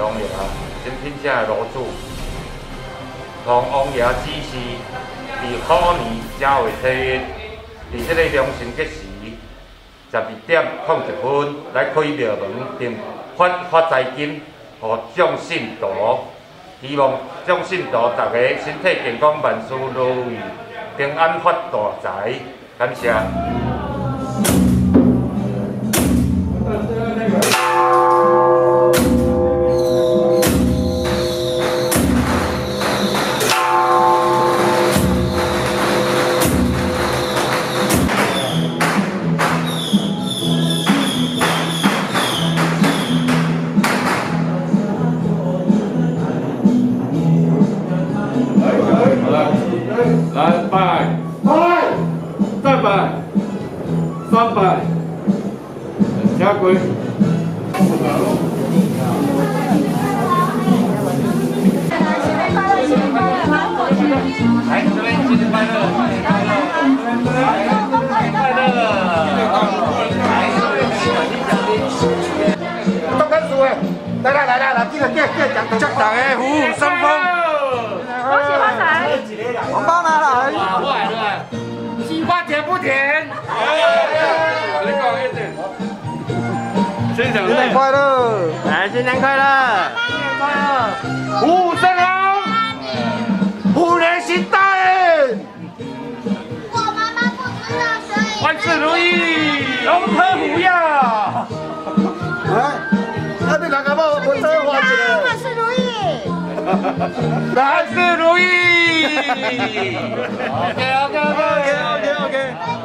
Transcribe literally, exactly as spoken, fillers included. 王爷，真品正的卤煮，王王爷指示，伫虎年正月初一，伫这个良辰吉时，十二点空一分来开庙门，并发发财金，予众信徒。希望众信徒大家身体健康，万事如意，平安发大财。感谢。 万事如意。OK OK OK OK OK。